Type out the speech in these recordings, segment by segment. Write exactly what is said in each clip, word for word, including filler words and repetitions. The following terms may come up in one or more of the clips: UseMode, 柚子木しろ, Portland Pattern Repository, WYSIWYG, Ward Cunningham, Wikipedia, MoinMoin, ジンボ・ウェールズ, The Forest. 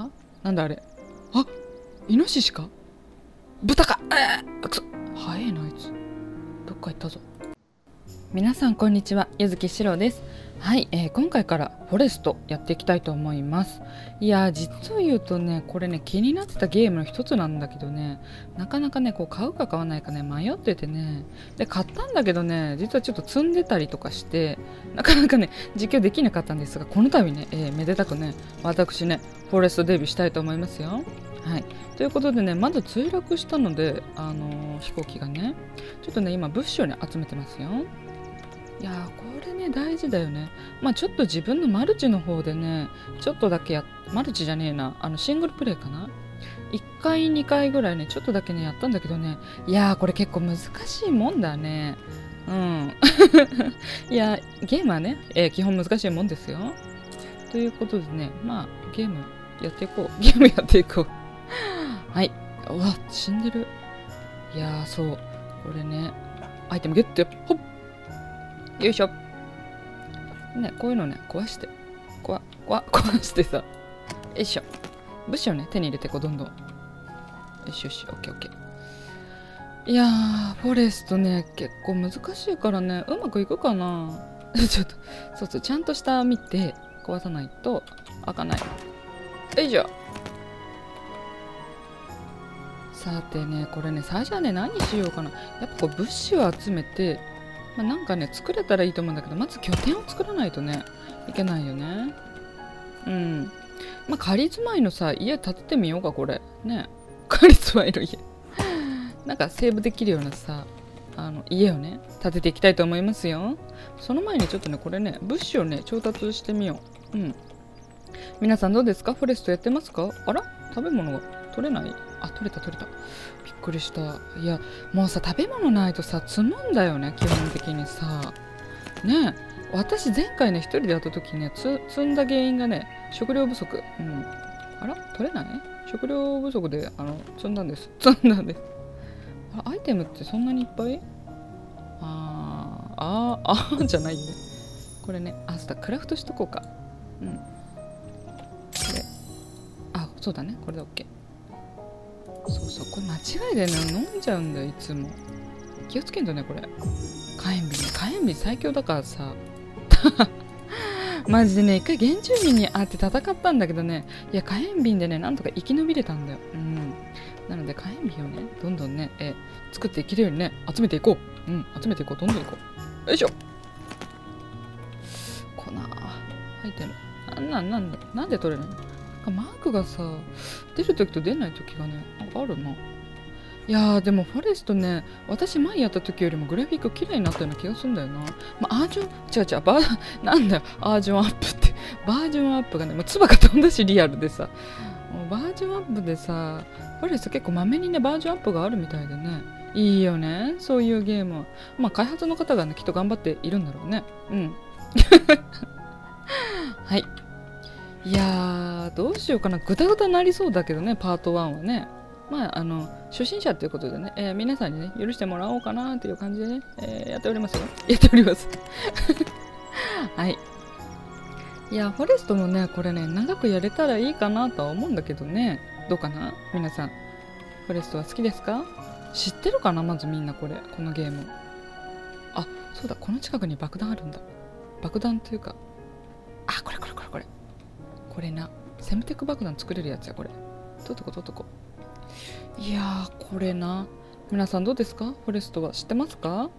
あ、なんだあれ。あ、イノシシか豚か。えー、くそ、早えなあいつ。どっか行ったぞ。皆さんこんにちは、柚木しろです。はい、えー、今回からフォレストやっていきたいと思います。いやー、実を言うとね、これね、気になってたゲームの一つなんだけどね、なかなかねこう買うか買わないかね迷っててね、で買ったんだけどね、実はちょっと積んでたりとかしてなかなかね実況できなかったんですが、この度ね、えー、めでたくね私ねフォレストデビューしたいと思いますよ。はい、ということでね、まず墜落したので、あのー、飛行機がねちょっとね今物資をね集めてますよ。いやー、これね大事だよね。まあちょっと自分のマルチの方でねちょっとだけやマルチじゃねえな、あのシングルプレイかないっかいにかいぐらいねちょっとだけねやったんだけどね、いやーこれ結構難しいもんだね。うん。いやー、ゲームはね、えー、基本難しいもんですよ。ということでね、まあゲームやっていこうゲームやっていこう。はい、うわ死んでる。いやー、そうこれねアイテムゲット、ほっ、よいしょ。ね、こういうのね、壊して、こわ、こわ、壊してさ、よいしょ。物資をね、手に入れてこう、どんどん。よしよし、オッケーオッケー。いやー、フォレストね、結構難しいからね、うまくいくかな。ちょっと、そうそう、ちゃんと下見て、壊さないと、開かない。よいしょ。さてね、これね、最初はね、何しようかな。やっぱこう、物資を集めて、まあなんかね作れたらいいと思うんだけど、まず拠点を作らないとねいけないよね。うん、まあ仮住まいのさ家建ててみようかこれね。仮住まいの家なんかセーブできるようなさあの家をね建てていきたいと思いますよ。その前にちょっとねこれね物資をね調達してみよう。うん、皆さんどうですか、フォレストやってますか。あら、食べ物が取れない。あ、取れた取れた、びっくりした。いや、もうさ食べ物ないとさ積むんだよね基本的にさね。私前回ね一人でやった時ねつ積んだ原因がね食料不足。うん、あら取れない、食料不足であの積んだんです、積んだんです。あら、アイテムってそんなにいっぱい。ああああじゃないよねこれね。あ、そうだ、クラフトしとこうか。うん、これ、あ、そうだね、これで OK。そうそう、これ間違いだよね、飲んじゃうんだよいつも。気をつけんとねこれ。火炎瓶ね、火炎瓶最強だからさマジでね一回原住民に会って戦ったんだけどね、いや火炎瓶でねなんとか生き延びれたんだよ。うん、なので火炎瓶をねどんどんねえ作っていけるようにね集めていこう。うん、集めていこう、どんどんいこう。よいしょ、粉入ってる。な、なんなんだ、なんで取れるの。マークがさ出るときと出ないときがねあるな。いやー、でもフォレストね私前やったときよりもグラフィック綺麗になったような気がするんだよな。まあ、アージョン違う違うバーなんだよアージョンアップってバージョンアップがねもう唾が飛んだしリアルでさ、もうバージョンアップでさフォレスト結構まめにねバージョンアップがあるみたいでね、いいよねそういうゲームは。まあ開発の方がねきっと頑張っているんだろうね。うん。はい、いやーどうしようかな、ぐたぐたになりそうだけどねパートワンはね、まああの初心者ということでね、えー、皆さんにね許してもらおうかなという感じでね、えー、やっておりますよ、やっておりますはい、いやフォレストもねこれね長くやれたらいいかなとは思うんだけどね、どうかな皆さん、フォレストは好きですか、知ってるかな、まずみんなこれこのゲーム。あ、そうだ、この近くに爆弾あるんだ、爆弾というか、あ、これこれこれこれこれな、セムテック爆弾作れるやつや、これ取っとこ取っとこ。いやー、これな、皆さんどうですか、フォレストは知ってますか。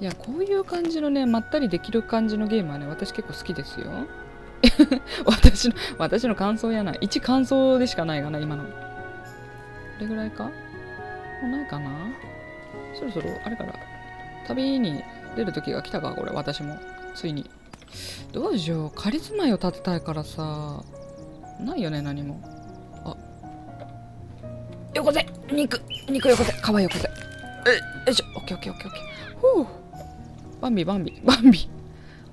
いや、こういう感じのねまったりできる感じのゲームはね私結構好きですよ私の私の感想やな、一感想でしかないがな今の。これぐらいかもうないかな、そろそろあれから、旅に出る時が来たかこれ。私もついにどうしよう、仮住まいを建てたいからさないよね何も。あ、よこせ肉、肉よこせ、皮よこせ。えよいしょ、オッケーオッケーオッケーオッケー。ほう、バンビバンビバンビ。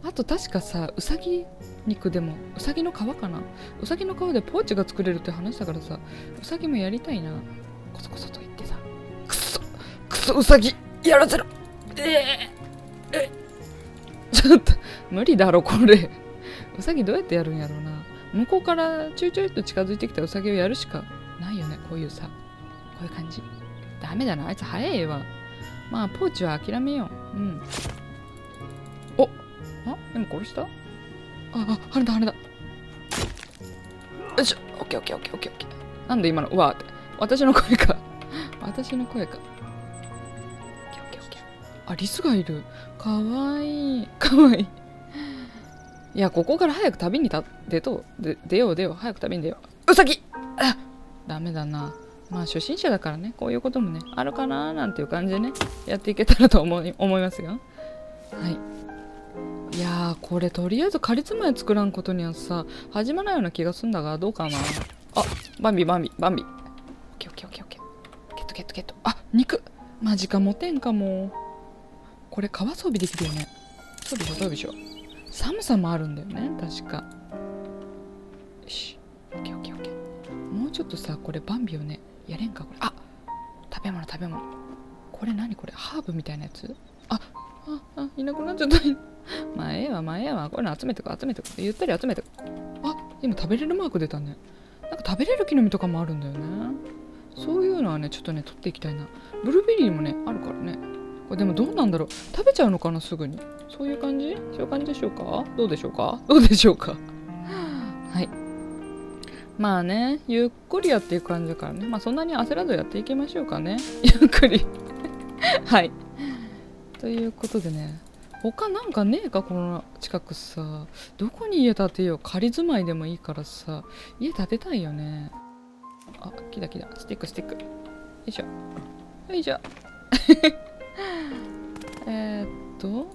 あと確かさうさぎ肉でもうさぎの皮かな、うさぎの皮でポーチが作れるって話だからさうさぎもやりたいな。コソコソと言ってさ、くそくそうさぎやらせろ。えー、えちょっと無理だろこれうさぎどうやってやるんやろうな。向こうからちょいちょいと近づいてきたウサギをやるしかないよね。こういうさ、こういう感じ。ダメだな、あいつ早えわ。まあポーチは諦めよう。うん。おっ、あ、でも殺した。ああ、あれだあれだ。よいしょ、オッケーオッケーオッケーオッケーオッケー。なんで今の、うわ、私の声か私の声か。オッケーオッケーオッケー。あ、リスがいる。かわいいかわいい。いや、ここから早く旅に出とう。で、出よう出よう。早く旅に出よう。ウサギ！あ、ダメだな。まあ、初心者だからね、こういうこともね、あるかなーなんていう感じでね、やっていけたらと思い、思いますが。はい。いやー、これとりあえず仮住まい作らんことにはさ、始まらないような気がすんだが、どうかな。あ、バンビバンビバンビ。オッケーオッケーオッケーオッケー。ゲットゲットゲット。あ、肉！マジか、持てんかも。これ、川装備できるよね。装備しょ、装備しょ。寒さもあるんだよね、確か。よし。オッケーオッケーオッケー。もうちょっとさ、これバンビをね、やれんか、これ。あ、食べ物食べ物。これ何これ、ハーブみたいなやつ。あ、あ、あ、いなくなっちゃった。まあ、ええわ、まあ、ええわ。こういうの集めてこ、集めてこ。ゆったり集めてこ。あ、今食べれるマーク出たね。なんか食べれる木の実とかもあるんだよね。そういうのはね、ちょっとね、取っていきたいな。ブルーベリーもね、あるからね。これでもどうなんだろう。食べちゃうのかな、すぐに。そういう感じ？そういう感じでしょうか？どうでしょうか？どうでしょうか？はい。まあね、ゆっくりやっていく感じだからね。まあそんなに焦らずやっていきましょうかね。ゆっくり。はい。ということでね、他なんかねえか、この近くさ。どこに家建てよう。仮住まいでもいいからさ、家建てたいよね。あ、来た来た。スティックスティック。よいしょ。よいしょ。えーっと。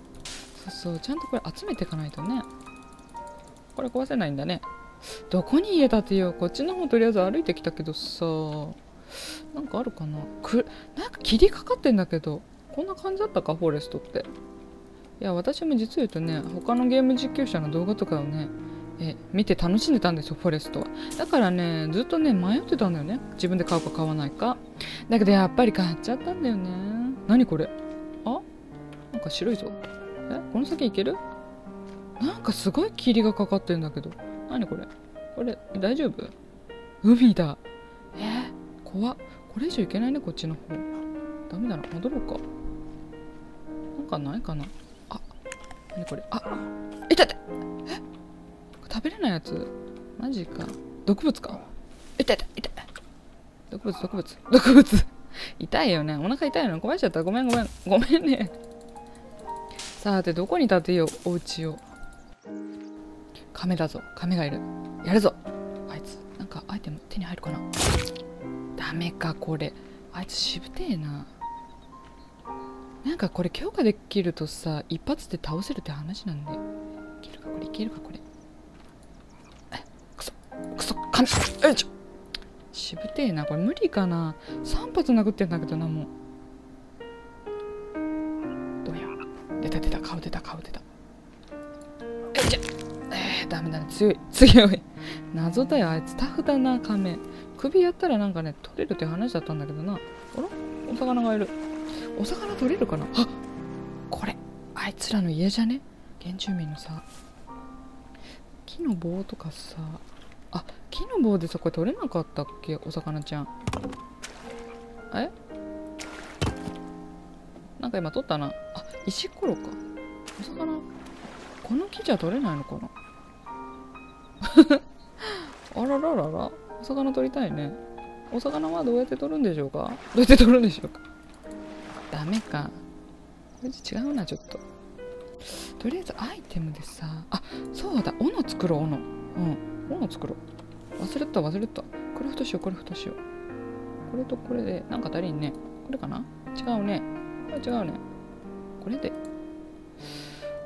そう、ちゃんとこれ集めていかないとね。これ壊せないんだね。どこに家建てよう。こっちの方とりあえず歩いてきたけどさ、なんかあるかな。くなんか霧かかってんだけど、こんな感じだったか、フォレストって。いや、私も実を言うとね、他のゲーム実況者の動画とかをね、え見て楽しんでたんですよ、フォレストは。だからね、ずっとね迷ってたんだよね、自分で買うか買わないか。だけどやっぱり買っちゃったんだよね。何これ、あ、なんか白いぞ。え、この先行ける？なんかすごい霧がかかってんだけど。なにこれ？これ大丈夫？海だ。えー、怖っ。これ以上行けないね、こっちの方。ダメだな、戻ろうか。なんかないかな。あ、なにこれ？あ、いたいた。え、食べれないやつ？マジか。毒物か。いたいたいた。毒物毒物毒物。痛いよね。お腹痛いの。壊しちゃった。ごめんごめんごめんね。さて、どこに建てよう、お家を。亀だぞ、亀がいる。やるぞ、あいつ。なんかアイテム手に入るかな。ダメか、これ。あいつしぶてえな。なんかこれ強化できるとさ、一発で倒せるって話なんで。いけるかこれ、いけるかこれ。え、くそくそ、亀。よいしょ。しぶてえな、これ無理かな。さん発殴ってんだけどな、もう。出た出た、顔出た顔出た。えいちゃ、えー、ダメだね、強い強い謎だよ、あいつタフだな、カメ。首やったらなんかね取れるって話だったんだけどな。あら、お魚がいる。お魚取れるかな。あ、これあいつらの家じゃね、原住民のさ。木の棒とかさあ、木の棒でさ、これ取れなかったっけ、お魚ちゃん。え、なんか今取ったな。あ、石ころか。お魚、この木じゃ取れないのかなあらららら、お魚取りたいね。お魚はどうやって取るんでしょうか、どうやって取るんでしょうか。ダメか、これ違うな、ちょっと。とりあえずアイテムでさあ、そうだ、斧作ろう、斧。うん、斧作ろう。忘れた忘れた。クラフトしよう、クラフトしよう。これとこれでなんか足りんね。これかな、違うね、違うね。これで、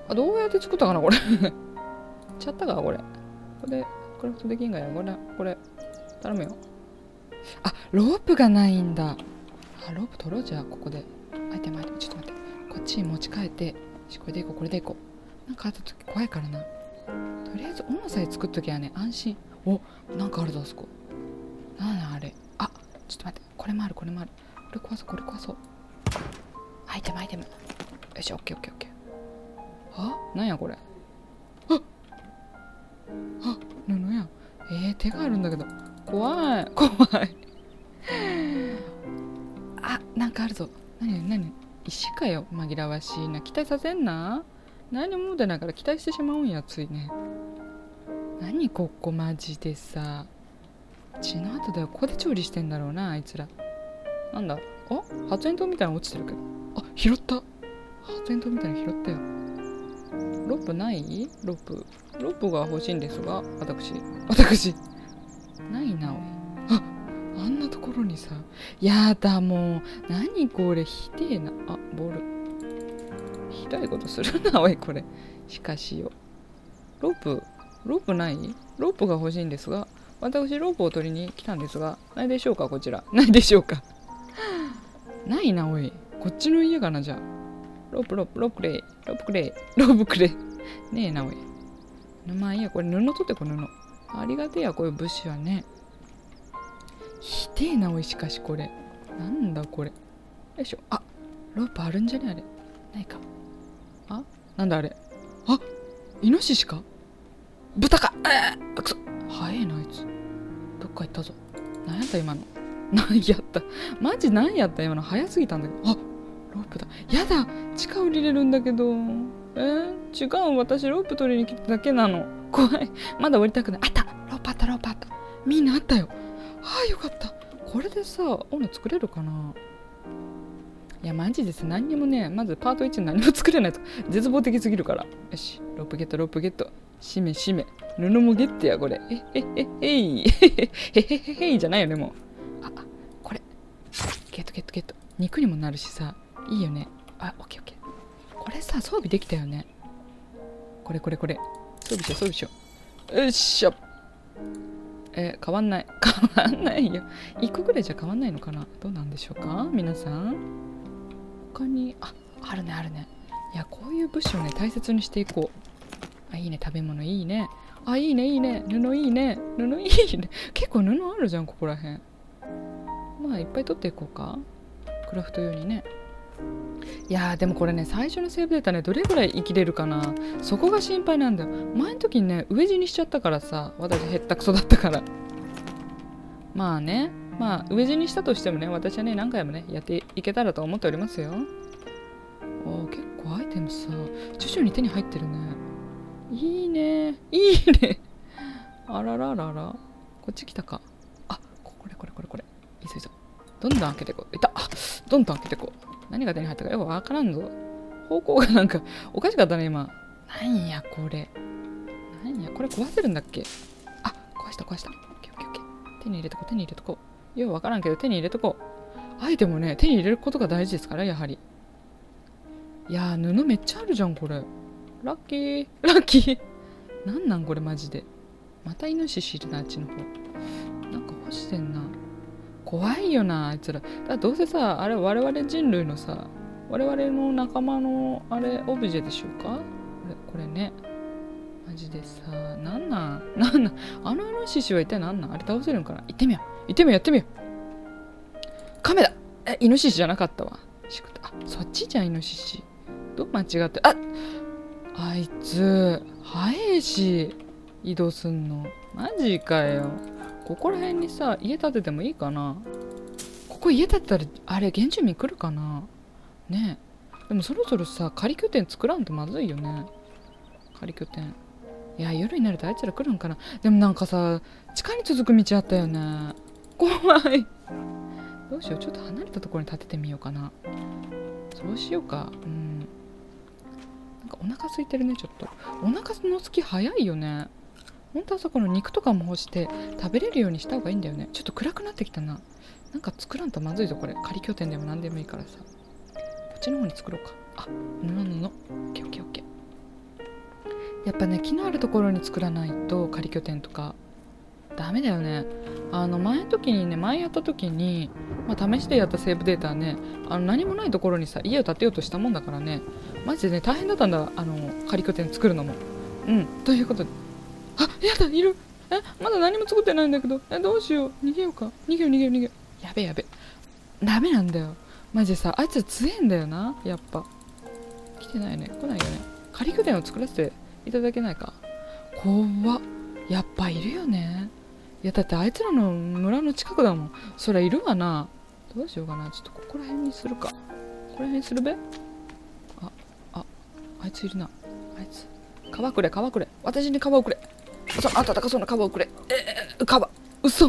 あ、どうやって作ったかなこれちゃったか、これ。これでクラフトできんがや。これこれ頼むよ。あ、ロープがないんだ。あ、ロープ取ろう。じゃあここでアイテムアイテム、ちょっと待って、こっちに持ち替えて、これでいこう、これでいこう。なんかあった時怖いからな。とりあえず斧さえ作っときゃね、安心。お、なんかあるぞ、あそこ。なんだあれ。あ、ちょっと待って、これもある、これもある。これ壊そう、これ壊そう。アイテムアイテム、よし、オッケーオッケーオッケー。あ、なんやこれ。あっ、あ、布やん。手があるんだけど、怖い怖いあ、なんかあるぞ。何何、石かよ。紛らわしいな。期待させんな。何も持ってないから期待してしまうんや、ついね。何ここ、マジでさ、血の跡だよ。ここで調理してんだろうな、あいつら。なんだ、あ、発煙筒みたいなの落ちてるけど、あ、拾った。発煙筒みたいなの拾ったよ。ロープない？ロープロープが欲しいんですが、私私ないな。おい、あ、あんなところにさ、やだ、もう何これ、ひでえな。あ、ボール、ひどいことするな、おい。これしかしよ、ロープロープない？ロープが欲しいんですが、私ロープを取りに来たんですが、ないでしょうか。こちらないでしょうかないな、おい。こっちの家かな、じゃあ。ロープロープロープくれいロープくれいロープくれいねえな、おい。まあいいや、これ布取って、この布ありがてえや、こういう物資はね。ひでえな、おい。しかしこれなんだこれ、よいしょ。あ、ロープあるんじゃね、あれないか。あ、なんだあれ。あ、イノシシか豚か。えー、くそ、早えなあいつ。どっか行ったぞ。なんやった今のなんやった、マジなんやった今の、早すぎたんだけど。あ、ロープだ。やだ、地下降りれるんだけど。えー、違う、私ロープ取りに来ただけなの。怖い、まだ降りたくない。あった、ロープあった、ロープあった。みんなあったよ。ああ、よかった。これでさ、斧作れるかな。いや、マジです。何にもね、まずパートいち何も作れないとか、絶望的すぎるから。よし、ロープゲット、ロープゲット。しめしめ。布もゲットや、これ。えへへへい。へへへへいじゃないよね、もう。あ、あ、これ。ゲットゲットゲット。肉にもなるしさ、いいよね。あ、オッケーオッケー。これさ、装備できたよね。これこれこれ。装備しよう、装備しよう。よっしゃ。えー、変わんない。変わんないよ。いっこぐらいじゃ変わんないのかな。どうなんでしょうか、皆さん。他に、あ、あるねあるね。いや、こういう物資をね、大切にしていこう。あ、いいね、食べ物いいね。あ、いいねいいね。布いいね、布いいね。結構布あるじゃん、ここらへん。まあいっぱい取っていこうか、クラフト用にね。いやー、でもこれね、最初のセーブデータね、どれぐらい生きれるかな、そこが心配なんだよ。前の時にね、飢え死にしちゃったからさ、私へったくそだったから。まあね、まあ飢え死にしたとしてもね、私はね、何回もねやっていけたらと思っておりますよ。お、結構アイテムさ、徐々に手に入ってるね。いいねいいねあらららら、こっち来たか。あ、これこれこれこれ、急いぞ。どんどん開けてこう。いた、あ、どんどん開けてこう。何が手に入ったかよくわからんぞ。方向がなんかおかしかったね今。なんやこれ、なんやこれ、壊せるんだっけ。あ、壊した壊した。手に入れとこう、手に入れとこう。よう分からんけど手に入れとこう。アイテムをね、手に入れることが大事ですから、やはり。いやー、布めっちゃあるじゃんこれ。ラッキーラッキーなんなんこれマジで。またイノシシいるな、あっちの方。なんか干してんな。怖いよなあいつら。だからどうせさ、あれ我々人類のさ、我々の仲間のあれオブジェでしょうか、これ、これね。マジでさ、なんなんなんなん、あのイノシシは一体なんなん。あれ倒せるんかな。行ってみよう行ってみよう、やってみよう。カメだ。え、イノシシじゃなかったわ。あ、そっちじゃんイノシシ。どう間違って、あ、あいつ早いし移動すんの。マジかよ。ここら辺にさ、家建ててもいいかな。ここ家建てたらあれ原住民来るかなね。え、でもそろそろさ、仮拠点作らんとまずいよね、仮拠点。いや、夜になるとあいつら来るんかな。でもなんかさ、地下に続く道あったよね。怖いどうしよう、ちょっと離れたところに立ててみようかな。そうしようか。うん、なんかお腹空いてるね。ちょっとお腹のすき早いよね。ほんとはさ、この肉とかも干して食べれるようにした方がいいんだよね。ちょっと暗くなってきたな。なんか作らんとまずいぞこれ。仮拠点でも何でもいいからさ、こっちの方に作ろうか。あ、布布、オッケーオッケーオッケー。やっぱね、木のあるところに作らないと仮拠点とかダメだよね。あの前の時にね、前やった時に、まあ、試してやったセーブデータはね、あの何もないところにさ家を建てようとしたもんだからね、マジでね大変だったんだ、あの仮拠点作るのも。うん、ということで、あ、やだ、いる。え、まだ何も作ってないんだけど。え、どうしよう、逃げようか。逃げよう逃げよう逃げよう。やべやべ、ダメなんだよマジでさ、あいつ強えんだよなやっぱ。来てないね、来ないよね。仮拠点を作らせていただけないか。怖っ、やっぱいるよね。いやだってあいつらの村の近くだもん。それいるわな。どうしようかな。ちょっとここら辺にするか。ここら辺にするべ。ああ、あいついるな。あいつ川くれ川くれ。私に川をくれ。そあたたかそうな川をくれ。えー、川。嘘。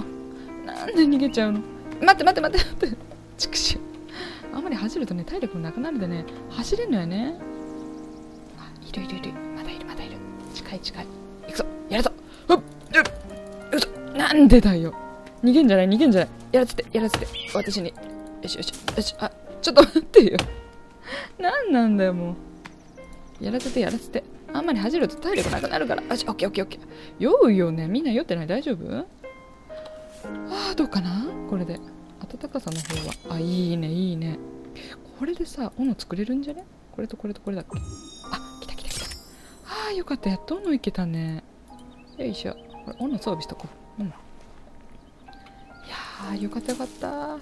なんで逃げちゃうの。待って待って待って待って。ちくしょう。あんまり走るとね体力もなくなるでね走れんのよね。あ、いるいるいる。まだいるまだいる。近い近い。行くぞ。やるぞ。うっうっうっ。なんでだよ。逃げんじゃない逃げんじゃない。やらせてやらせて私に。よしよしよし。あ、ちょっと待ってよ。なんなんだよもう。やらせてやらせて。あんまり走ると体力なくなるから。あし、オッケーオッケーオッケー。酔うよね。みんな酔ってない大丈夫？ああ、どうかなこれで。暖かさの方は。あ、いいね、いいね。これでさ、斧作れるんじゃね？これとこれとこれだっけ？あ、来た来た来た。ああ、よかった。やっと斧いけたね。よいしょ。これ、斧装備しとこう。うん。いやー、よかったよかっ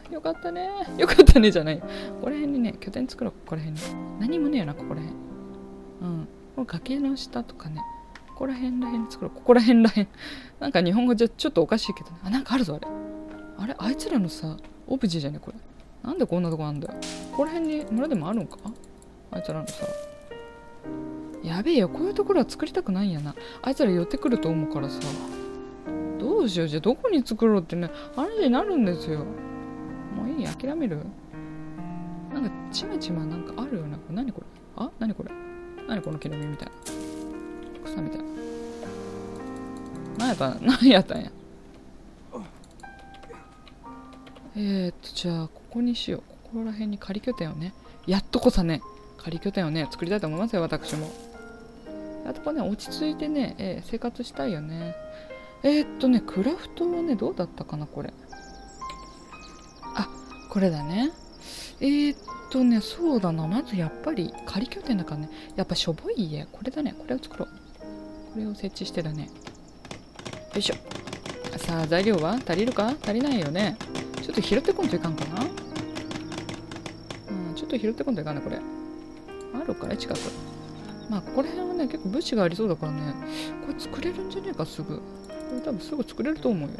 た。よかったね。よかったねじゃない。ここら辺にね、拠点作ろう。ここら辺に。何もねえよな、ここら辺。うん。この崖の下とかね、ここら辺らへん作ろう。ここら辺らへん。なんか日本語じゃちょっとおかしいけどね。あ、なんかあるぞ、あれ。あれ、あいつらのさ、オブジェじゃねこれ。なんでこんなとこあんだよ。ここら辺に村でもあるんかあいつらのさ。やべえよ、こういうところは作りたくないんやな。あいつら寄ってくると思うからさ。どうしよう、じゃあどこに作ろうってね、話になるんですよ。もういい、諦める。なんか、ちまちまなんかあるよな。何これあ、何これ何この木の実みたいな草みたいな何やったん何やったんやえー、っとじゃあここにしよう。ここら辺に仮拠点をねやっとこさね仮拠点をね作りたいと思いますよ私も。あとこね落ち着いてね、えー、生活したいよね。えー、っとねクラフトはねどうだったかなこれ。あこれだね。えー、っとえっとね、そうだな。まずやっぱり仮拠点だからね。やっぱしょぼい家。これだね。これを作ろう。これを設置してだね。よいしょ。さあ、材料は足りるか足りないよね。ちょっと拾ってこんといかんかな。うん、ちょっと拾ってこんといかんね、これ。あるから、近く。まあ、ここら辺はね、結構物資がありそうだからね。これ作れるんじゃねえか、すぐ。これ多分すぐ作れると思うよ。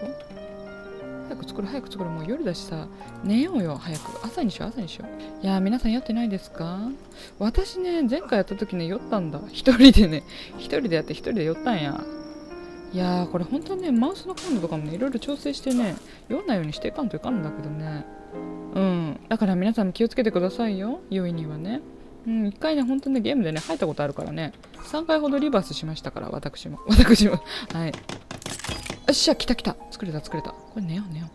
早く作る早く作るもう夜だしさ寝ようよ早く朝にしよう朝にしよう。いやー皆さん酔ってないですか。私ね前回やった時ね酔ったんだ一人でね一人でやって一人で酔ったんや。いやーこれ本当はねマウスの感度とかもねいろいろ調整してね酔わないようにしていかんといかんんだけどね。うんだから皆さんも気をつけてくださいよ酔いにはね。うん一回ね本当にねゲームでね入ったことあるからねさんかいほどリバースしましたから私も私もはい。よっしゃ来た来た作れた作れた。これ寝よう寝よう。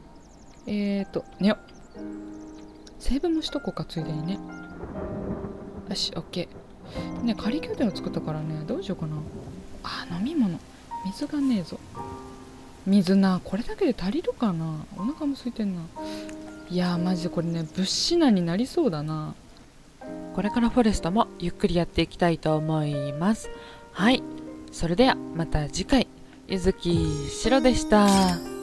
えーと寝よう。セーブもしとこうかついでにね。よしオッケー。ね仮拠点を作ったからねどうしようかな。あ飲み物水がねえぞ。水なこれだけで足りるかな。お腹も空いてんな。いやーマジでこれね物資難になりそうだな。これからフォレストもゆっくりやっていきたいと思います。はいそれではまた次回。ゆずきしろでした。